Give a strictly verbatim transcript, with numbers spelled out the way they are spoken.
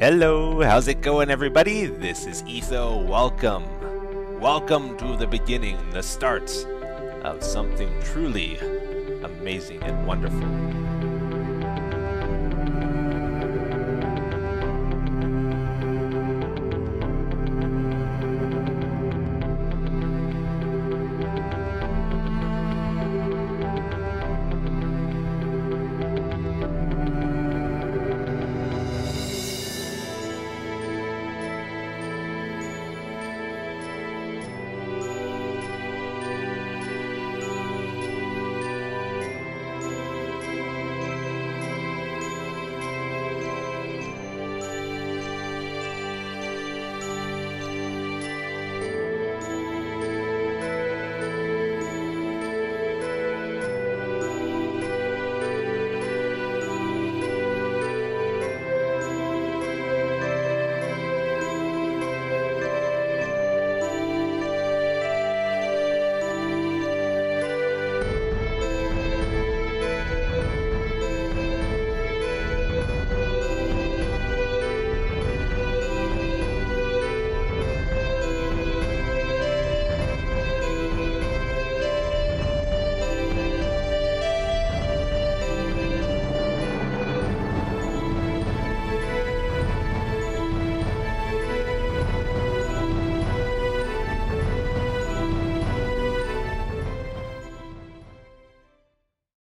Hello, how's it going everybody? This is Etho. Welcome. Welcome to the beginning, the start of something truly amazing and wonderful.